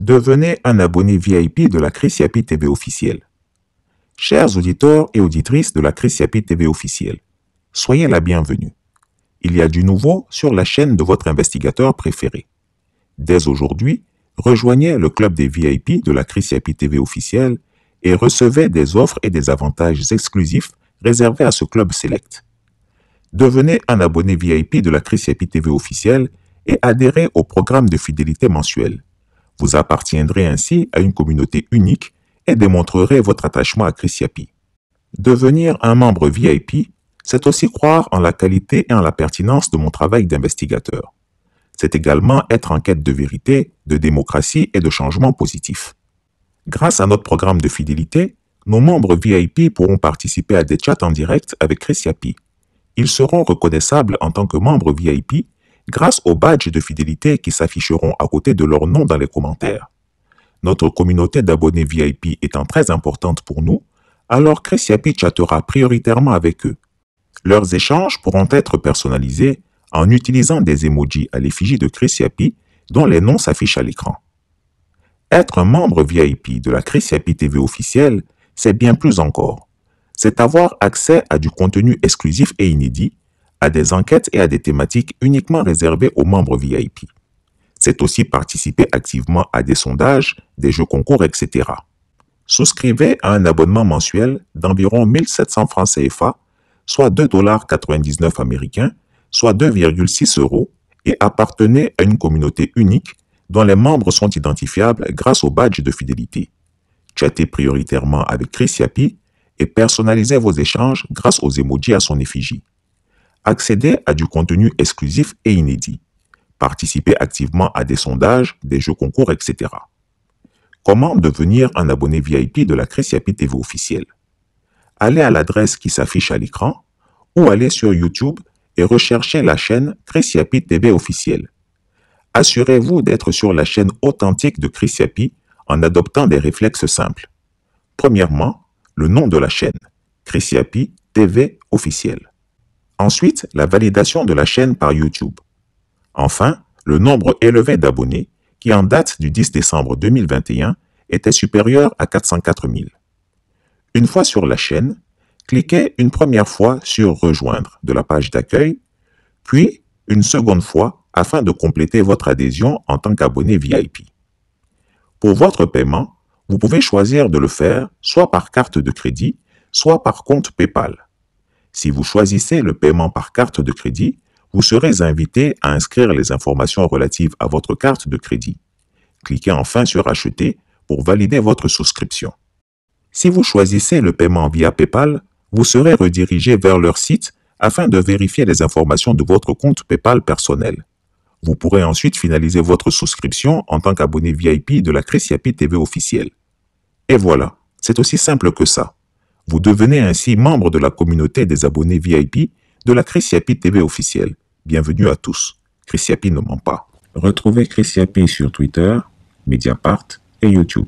Devenez un abonné VIP de la Chris Yapi TV Officiel. Chers auditeurs et auditrices de la Chris Yapi TV Officiel, soyez la bienvenue. Il y a du nouveau sur la chaîne de votre investigateur préféré. Dès aujourd'hui, rejoignez le club des VIP de la Chris Yapi TV Officiel et recevez des offres et des avantages exclusifs réservés à ce club select. Devenez un abonné VIP de la Chris Yapi TV Officiel et adhérez au programme de fidélité mensuel. Vous appartiendrez ainsi à une communauté unique et démontrerez votre attachement à Chris Yapi. Devenir un membre VIP, c'est aussi croire en la qualité et en la pertinence de mon travail d'investigateur. C'est également être en quête de vérité, de démocratie et de changement positif. Grâce à notre programme de fidélité, nos membres VIP pourront participer à des chats en direct avec Chris Yapi. Ils seront reconnaissables en tant que membres VIP grâce aux badges de fidélité qui s'afficheront à côté de leur nom dans les commentaires. Notre communauté d'abonnés VIP étant très importante pour nous, alors Chris Yapi chattera prioritairement avec eux. Leurs échanges pourront être personnalisés en utilisant des emojis à l'effigie de Chris Yapi dont les noms s'affichent à l'écran. Être un membre VIP de la Chris Yapi TV officielle, c'est bien plus encore. C'est avoir accès à du contenu exclusif et inédit, à des enquêtes et à des thématiques uniquement réservées aux membres VIP. C'est aussi participer activement à des sondages, des jeux concours, etc. Souscrivez à un abonnement mensuel d'environ 1700 francs CFA, soit 2,99 $ américains, soit 2,6 €, et appartenez à une communauté unique dont les membres sont identifiables grâce au badge de fidélité. Chattez prioritairement avec Chris Yapi et personnalisez vos échanges grâce aux emojis à son effigie. Accédez à du contenu exclusif et inédit. Participez activement à des sondages, des jeux concours, etc. Comment devenir un abonné VIP de la Chris Yapi TV officielle? Allez à l'adresse qui s'affiche à l'écran ou allez sur YouTube et recherchez la chaîne Chris Yapi TV officielle. Assurez-vous d'être sur la chaîne authentique de Chris Yapi en adoptant des réflexes simples. Premièrement, le nom de la chaîne, Chris Yapi TV officielle. Ensuite, la validation de la chaîne par YouTube. Enfin, le nombre élevé d'abonnés, qui en date du 10 décembre 2021, était supérieur à 404 000. Une fois sur la chaîne, cliquez une première fois sur « Rejoindre » de la page d'accueil, puis une seconde fois afin de compléter votre adhésion en tant qu'abonné VIP. Pour votre paiement, vous pouvez choisir de le faire soit par carte de crédit, soit par compte PayPal. Si vous choisissez le paiement par carte de crédit, vous serez invité à inscrire les informations relatives à votre carte de crédit. Cliquez enfin sur « Acheter » pour valider votre souscription. Si vous choisissez le paiement via PayPal, vous serez redirigé vers leur site afin de vérifier les informations de votre compte PayPal personnel. Vous pourrez ensuite finaliser votre souscription en tant qu'abonné VIP de la Chris Yapi TV officielle. Et voilà, c'est aussi simple que ça. Vous devenez ainsi membre de la communauté des abonnés VIP de la Chris Yapi TV officielle. Bienvenue à tous. Chris Yapi ne ment pas. Retrouvez Chris Yapi sur Twitter, Mediapart et YouTube.